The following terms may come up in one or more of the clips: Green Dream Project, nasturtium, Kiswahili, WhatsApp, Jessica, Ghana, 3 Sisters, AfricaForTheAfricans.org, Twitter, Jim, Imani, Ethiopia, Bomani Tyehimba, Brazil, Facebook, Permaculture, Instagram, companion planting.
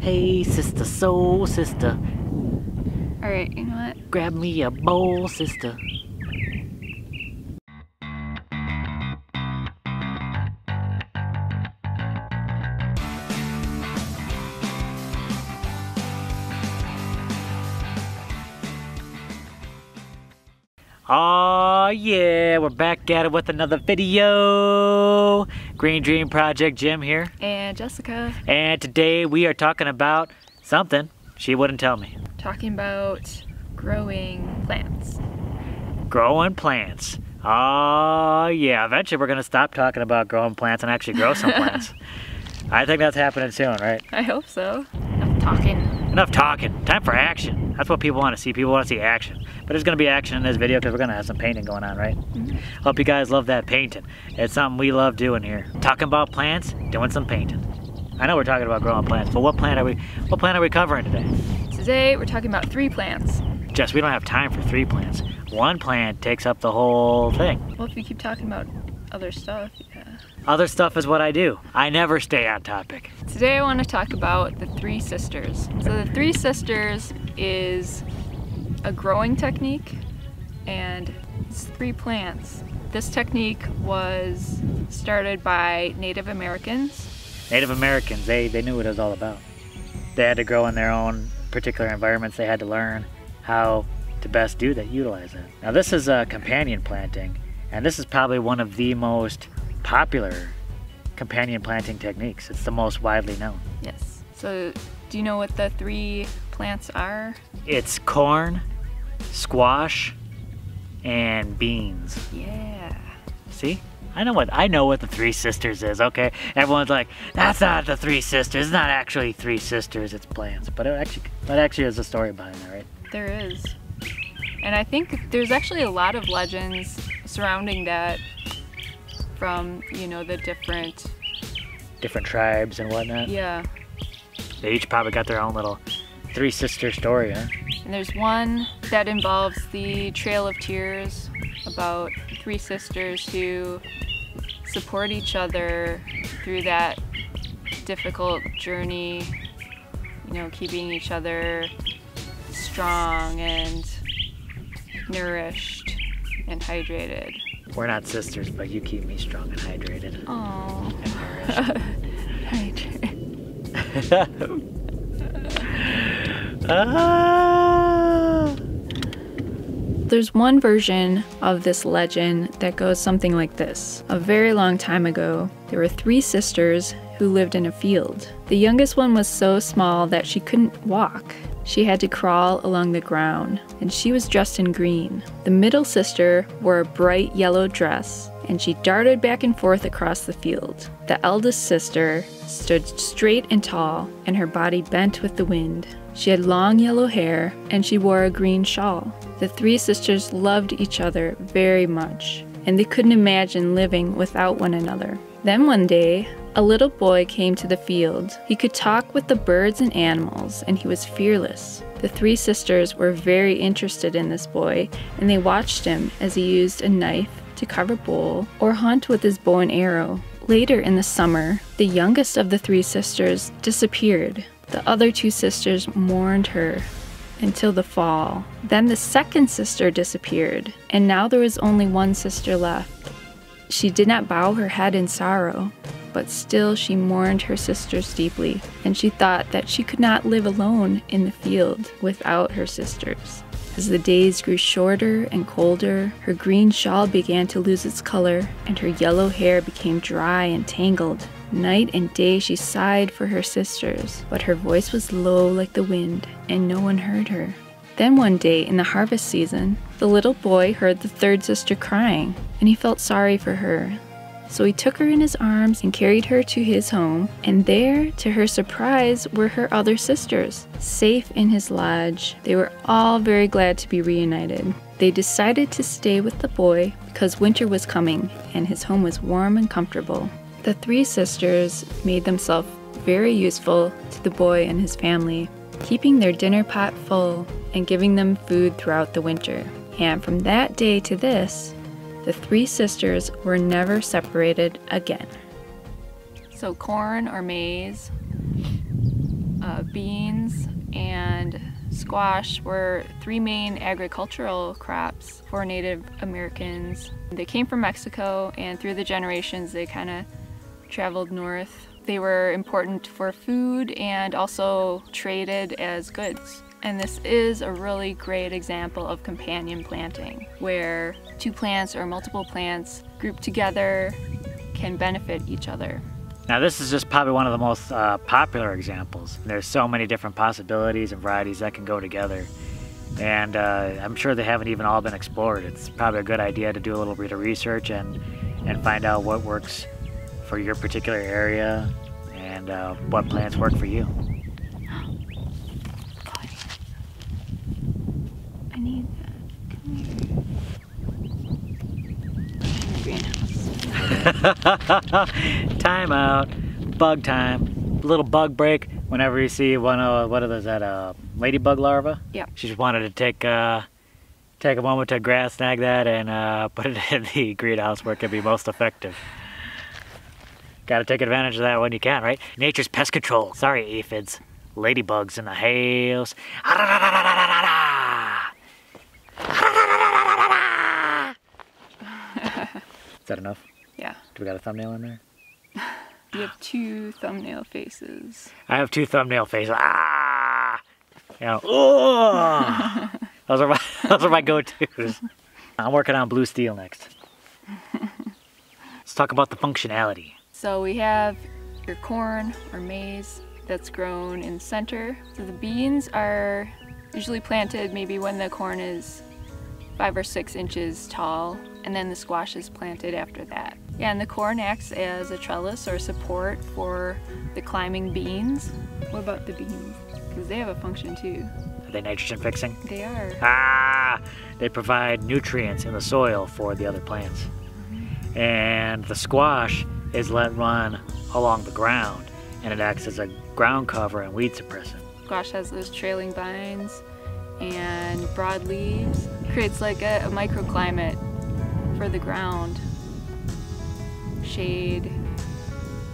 Hey, sister, soul sister. All right, you know what? Grab me a bowl, sister. Aw, yeah, we're back at it with another video. Green Dream Project, Jim here. And Jessica. And today we are talking about something she wouldn't tell me. Talking about growing plants. Growing plants. Aw, yeah, eventually we're going to stop talking about growing plants and actually grow some plants. I think that's happening soon, right? I hope so. I'm talking. Enough talking, time for action. That's what people want to see action. But there's gonna be action in this video because we're gonna have some painting going on, right? Mm-hmm. Hope you guys love that painting. It's something we love doing here. Talking about plants, doing some painting. I know we're talking about growing plants, but what plant are we covering today? Today we're talking about 3 plants. Jess, we don't have time for 3 plants. One plant takes up the whole thing. Well, if you keep talking about other stuff, yeah. Other stuff is what I do. I never stay on topic. Today I want to talk about the 3 sisters. So the 3 sisters is a growing technique and it's 3 plants. This technique was started by Native Americans. Native Americans, they knew what it was all about. They had to grow in their own particular environments. They had to learn how to best do that, utilize that. Now this is a companion planting. And this is probably one of the most popular companion planting techniques. It's the most widely known. Yes. So do you know what the 3 plants are? It's corn, squash, and beans. Yeah. See? I know what the 3 sisters is, okay? Everyone's like, that's not the 3 sisters. It's not actually 3 sisters, it's plants. But it actually is a story behind that, right? There is. And I think there's actually a lot of legends surrounding that from, you know, the different tribes and whatnot. Yeah. They each probably got their own little 3-sister story, huh? And there's one that involves the Trail of Tears, about 3 sisters who support each other through that difficult journey, you know, keeping each other strong and nourished and hydrated. We're not sisters, but you keep me strong and hydrated. Aww. And nourished. Hydrated. There's one version of this legend that goes something like this. A very long time ago, there were 3 sisters who lived in a field. The youngest one was so small that she couldn't walk. She had to crawl along the ground, and she was dressed in green. The middle sister wore a bright yellow dress, and she darted back and forth across the field. The eldest sister stood straight and tall, and her body bent with the wind. She had long yellow hair, and she wore a green shawl. The 3 sisters loved each other very much, and they couldn't imagine living without one another. Then one day, a little boy came to the field. He could talk with the birds and animals, and he was fearless. The 3 sisters were very interested in this boy, and they watched him as he used a knife to carve a bowl or hunt with his bow and arrow. Later in the summer, the youngest of the 3 sisters disappeared. The other 2 sisters mourned her until the fall. Then the second sister disappeared, and now there was only one sister left. She did not bow her head in sorrow, but still she mourned her sisters deeply, and she thought that she could not live alone in the field without her sisters. As the days grew shorter and colder, her green shawl began to lose its color, and her yellow hair became dry and tangled. Night and day she sighed for her sisters, but her voice was low like the wind, and no one heard her. Then one day, in the harvest season, the little boy heard the third sister crying, and he felt sorry for her. So he took her in his arms and carried her to his home, and there, to her surprise, were her other sisters, safe in his lodge. They were all very glad to be reunited. They decided to stay with the boy because winter was coming, and his home was warm and comfortable. The 3 sisters made themselves very useful to the boy and his family, keeping their dinner pot full and giving them food throughout the winter. And from that day to this, the 3 sisters were never separated again. So corn or maize, beans, and squash were three main agricultural crops for Native Americans. They came from Mexico, and through the generations they kind of traveled north. They were important for food and also traded as goods. And this is a really great example of companion planting, where two plants or multiple plants grouped together can benefit each other. Now this is just probably one of the most popular examples. There's so many different possibilities and varieties that can go together. And I'm sure they haven't even all been explored. It's probably a good idea to do a little bit of research and find out what works for your particular area and what plants work for you. I need that. Come here. Time out. Bug time. A little bug break. Whenever you see one of what are those, that ladybug larva? Yeah. She just wanted to take a moment to grass snag that and put it in the greenhouse where it can be most effective. Gotta take advantage of that when you can, right? Nature's pest control. Sorry, aphids. Ladybugs in the house. Is that enough? Yeah. Do we got a thumbnail in there? You have two thumbnail faces. I have two thumbnail faces. Ah! You know, oh! those are my go-tos. I'm working on blue steel next. Let's talk about the functionality. So we have your corn or maize that's grown in the center. So the beans are usually planted maybe when the corn is 5 or 6 inches tall, and then the squash is planted after that. Yeah, and the corn acts as a trellis or support for the climbing beans. What about the beans? Because they have a function too. Are they nitrogen fixing? They are. Ah! They provide nutrients in the soil for the other plants. Mm-hmm. And the squash is let run along the ground, and it acts as a ground cover and weed suppressant. Squash has those trailing vines and broad leaves. Creates like a microclimate for the ground. Shade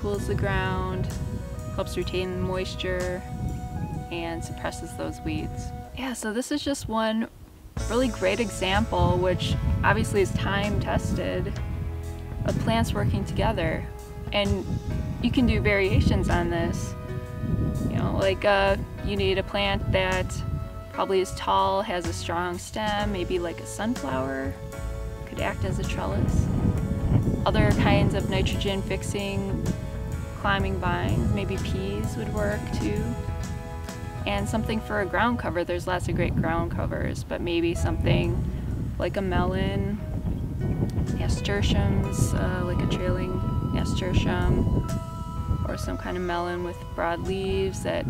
cools the ground, helps retain moisture, and suppresses those weeds. Yeah, so this is just one really great example, which obviously is time tested, of plants working together. And you can do variations on this. You know, like you need a plant that probably is tall, has a strong stem, maybe like a sunflower, could act as a trellis. Other kinds of nitrogen fixing climbing vines, maybe peas would work too. And something for a ground cover, there's lots of great ground covers, but maybe something like a melon, nasturtiums, like a trailing nasturtium, or some kind of melon with broad leaves that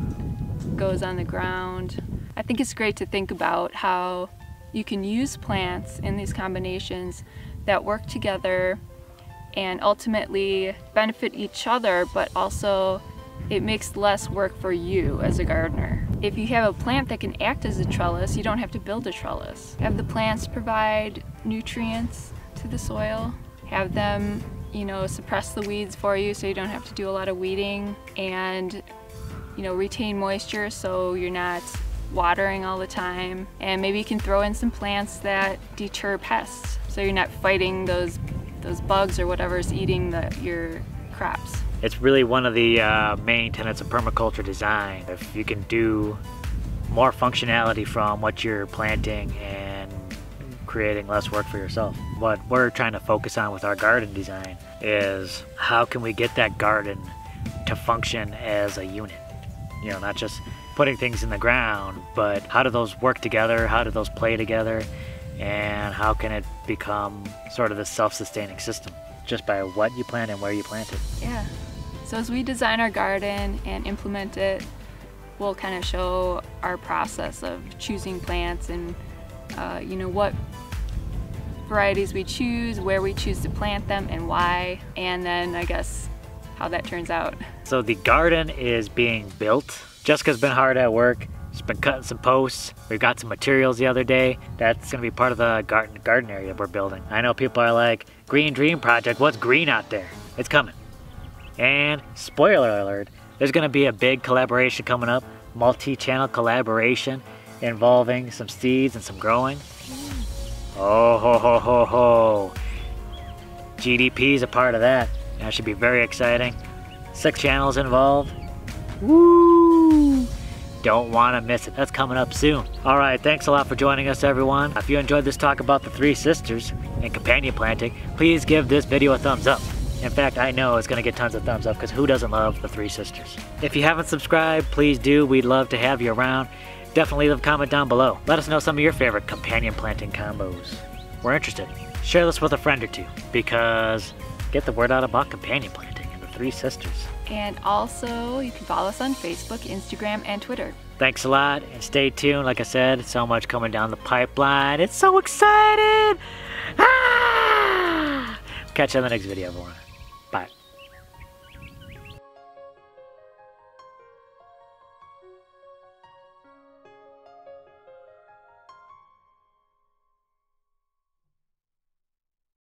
goes on the ground. I think it's great to think about how you can use plants in these combinations that work together and ultimately benefit each other, but also it makes less work for you as a gardener. If you have a plant that can act as a trellis, you don't have to build a trellis. Have the plants provide nutrients to the soil, have them, you know, suppress the weeds for you so you don't have to do a lot of weeding, and, you know, retain moisture so you're not watering all the time. And maybe you can throw in some plants that deter pests, so you're not fighting those bugs or whatever's eating your crops. It's really one of the main tenets of permaculture design. If you can do more functionality from what you're planting and creating less work for yourself. What we're trying to focus on with our garden design is how can we get that garden to function as a unit? You know, not just putting things in the ground, but how do those work together, how do those play together, and how can it become sort of this self-sustaining system just by what you plant and where you plant it. Yeah, so as we design our garden and implement it, we'll kind of show our process of choosing plants and you know, what varieties we choose, where we choose to plant them and why, and then I guess how that turns out. So the garden is being built. Jessica's been hard at work. She's been cutting some posts. We got some materials the other day. That's gonna be part of the garden area we're building. I know people are like, Green Dream Project, what's green out there? It's coming. And spoiler alert, there's gonna be a big collaboration coming up multi-channel collaboration involving some seeds and some growing. Oh ho ho ho ho! GDP is a part of that. That should be very exciting. 6 channels involved. Woo! Don't want to miss it. That's coming up soon. Alright, thanks a lot for joining us, everyone. If you enjoyed this talk about the 3 sisters and companion planting, please give this video a thumbs up. In fact, I know it's going to get tons of thumbs up because who doesn't love the 3 sisters? If you haven't subscribed, please do. We'd love to have you around. Definitely leave a comment down below. Let us know some of your favorite companion planting combos. We're interested. Share this with a friend or two because get the word out about companion planting and the 3 sisters. And also, you can follow us on Facebook, Instagram, and Twitter. Thanks a lot, and stay tuned. Like I said, so much coming down the pipeline. It's so exciting! Ah! Catch you in the next video, everyone.